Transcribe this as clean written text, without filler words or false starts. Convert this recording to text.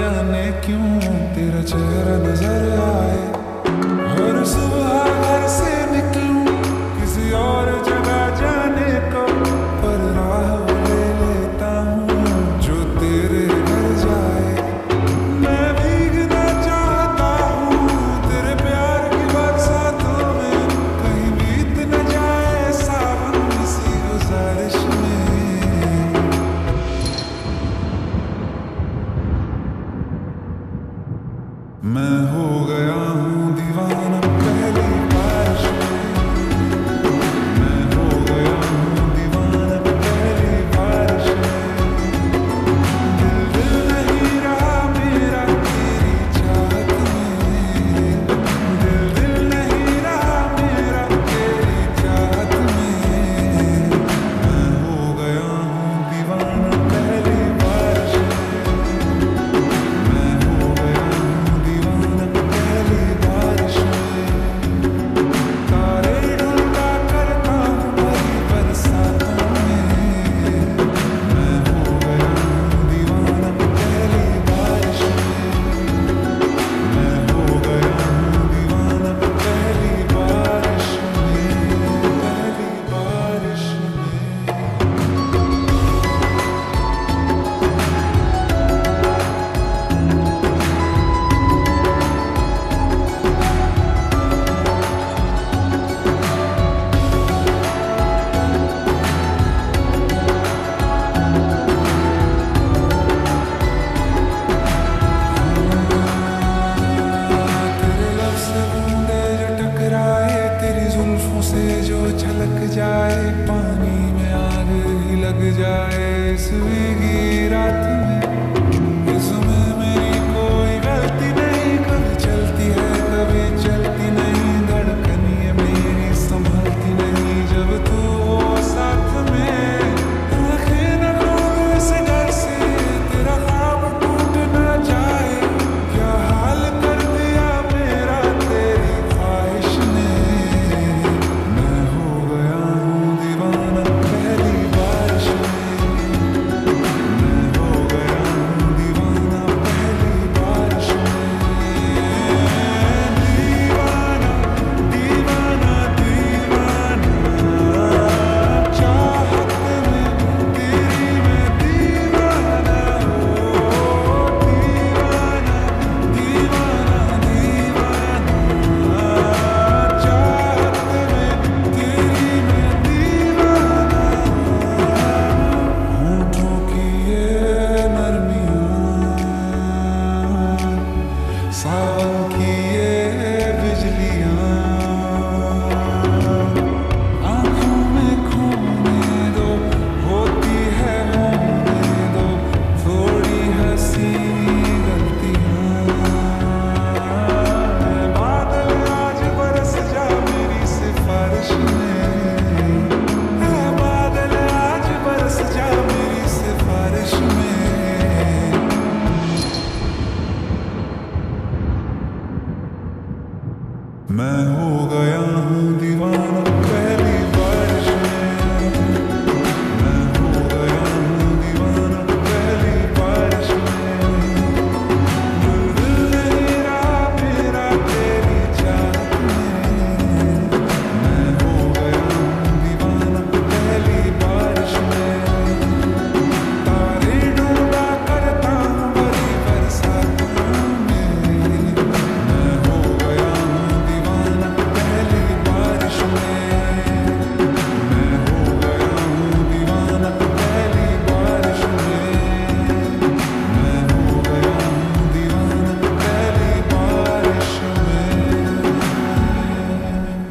जाने क्यों तेरा चेहरा नजर आए। हर सुबह घर से निकलूं किसी और जगह जाने को, पर राह ले लेता हूँ जो तेरे घर जाए। मैं भीगना चाहता हूँ तेरे प्यार की बरसातों में, कहीं बीत न जाए सावन किसी गुजारिश में। मैं हो गया हूँ दीवाना पहली बारिश में, मैं हो गया हूँ दीवाना पहली बारिश में। दिल नहीं रहा मेरा तेरी चाहत में, दिल नहीं रहा मेरा तेरी चाहत में। मैं हो गया हूँ दीवाना पहली बारिश में, मैं हो गया हूँ दीवाना पहली बारिश में। तारे ढूंढता करता हूँ भरी बरसातों में, मैं हो गया हूँ दीवाना पहली बारिश में, मैं हो गया हूँ दीवाना पहली बारिश में, पहली बारिश में। जो छलक जाए पानी में आग ही लग जाए इस भीगी रात में।